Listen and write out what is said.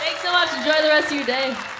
Thanks so much. Enjoy the rest of your day.